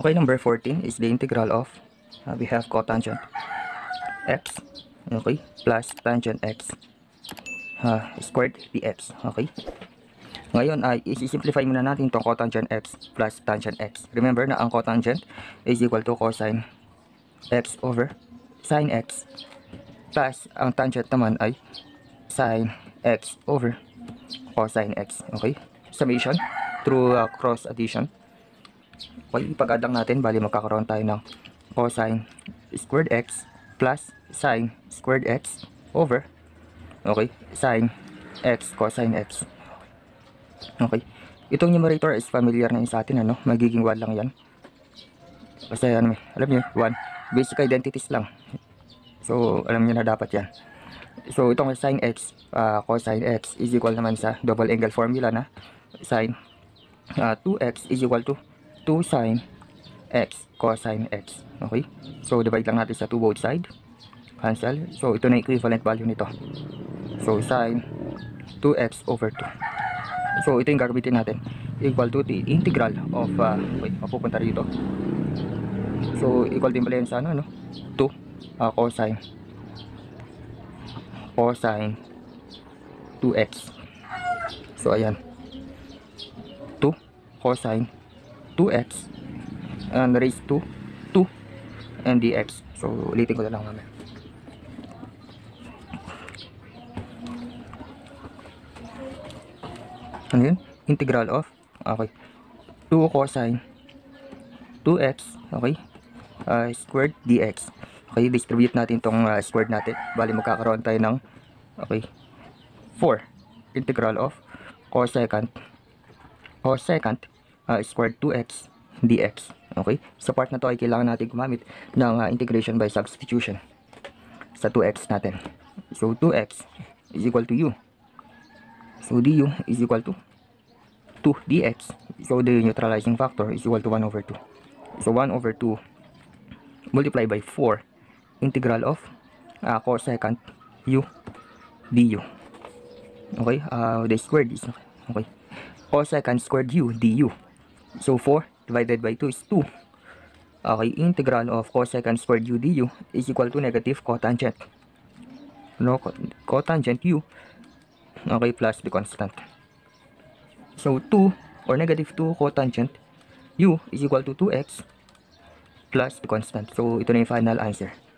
Okay, number 14 is the integral of, we have cotangent x, okay, plus tangent x squared dx, okay. Ngayon ay isi-simplify muna natin itong cotangent x plus tangent x. Remember na ang cotangent is equal to cosine x over sine x plus ang tangent naman ay sine x over cosine x. Okay? Summation through cross addition. Okay, ipag-add lang natin, bali magkakaroon tayo ng cosine squared x plus sine squared x over, okay, sine x cosine x. Okay. Itong numerator is familiar na yun sa atin, ano? Magiging 1 lang yan. Basta ano, alam nyo, 1. Basic identities lang. So, alam nyo na dapat yan. So, itong sine x, cosine x is equal naman sa double angle formula na sine 2x is equal to 2 sine x cosine x. Okay? So, divide lang natin sa 2 both side. Cancel. So, ito na equivalent value nito. So, sine 2x over 2. So, ito yung gagamitin natin. Equal to the integral of, wait, mapupunta rito. So, equal din pala yun sa ano, no? 2 cosine 2x. So, ayan. 2 cosine 2x and raised to 2 and dx. So, ulitin ko na lang naman. Ano yun? Integral of, okay, 2 cosine 2x, okay, squared dx. Okay, distribute natin itong squared natin. Bali, magkakaroon tayo ng, okay, 4 integral of cosecant squared 2x dx. Okay, sa part na to ay kailangan natin gumamit ng integration by substitution sa 2x natin. So, 2x is equal to u. So, du is equal to 2 dx. So, the neutralizing factor is equal to 1 over 2. So, 1 over 2 multiplied by 4 integral of cosecant u du. Okay? The squared is, okay, cosecant squared u du. So, 4 divided by 2 is 2. Okay? Integral of cosecant squared u du is equal to negative cotangent. No, cotangent u. Okay, plus the constant. So, 2 or negative 2 cotangent u is equal to 2x plus the constant. So, ito na yung final answer.